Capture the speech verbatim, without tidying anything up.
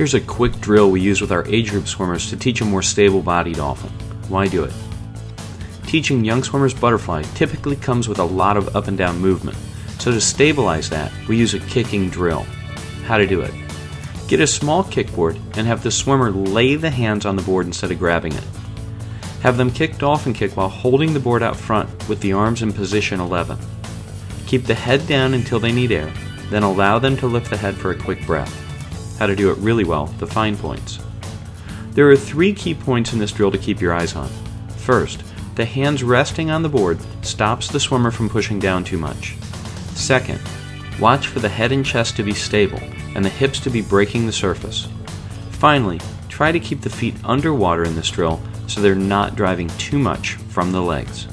Here's a quick drill we use with our age group swimmers to teach a more stable body dolphin. Why do it? Teaching young swimmers butterfly typically comes with a lot of up and down movement, so to stabilize that, we use a kicking drill. How to do it? Get a small kickboard and have the swimmer lay the hands on the board instead of grabbing it. Have them kick dolphin kick while holding the board out front with the arms in position eleven. Keep the head down until they need air, then allow them to lift the head for a quick breath. How to do it really well, the fine points. There are three key points in this drill to keep your eyes on. First, the hands resting on the board stops the swimmer from pushing down too much. Second, watch for the head and chest to be stable and the hips to be breaking the surface. Finally, try to keep the feet underwater in this drill so they're not driving too much from the legs.